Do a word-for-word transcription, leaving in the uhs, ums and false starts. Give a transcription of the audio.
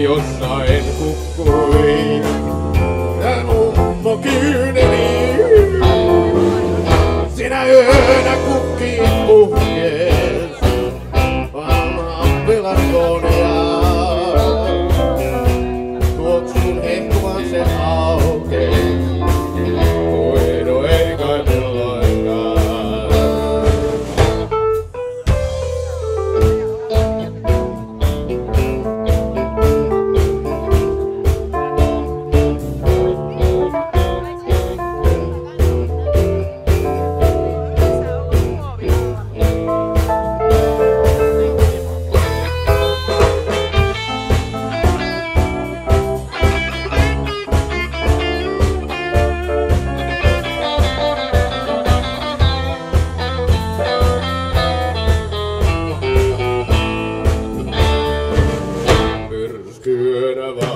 Jossain kukkui ja mummo kyyneli. Sinä yönä kukki puhkes vanhan pelarkonia. Tuot sun ehkuvan sen aukeis. Voi no ei kai milloinkaan. Good about